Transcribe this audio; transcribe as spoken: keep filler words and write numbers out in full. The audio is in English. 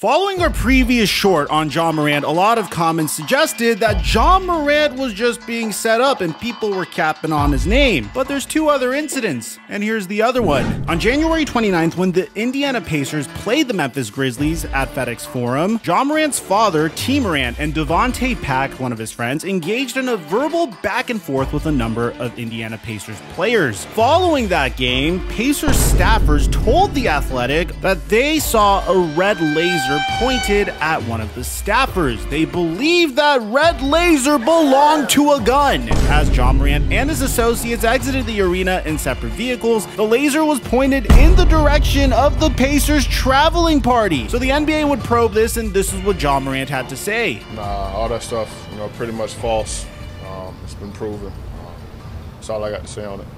Following our previous short on John Morant, a lot of comments suggested that John Morant was just being set up and people were capping on his name. But there's two other incidents, and here's the other one. On January twenty-ninth, when the Indiana Pacers played the Memphis Grizzlies at FedEx Forum, John Morant's father, T. Morant, and Devontae Pack, one of his friends, engaged in a verbal back and forth with a number of Indiana Pacers players. Following that game, Pacers staffers told The Athletic that they saw a red laser pointed at one of the staffers. They believed that red laser belonged to a gun. As John Morant and his associates exited the arena in separate vehicles, the laser was pointed in the direction of the Pacers traveling party. So the N B A would probe this, and this is what John Morant had to say. Nah, all that stuff, you know, pretty much false. Um, it's been proven. Um, that's all I got to say on it.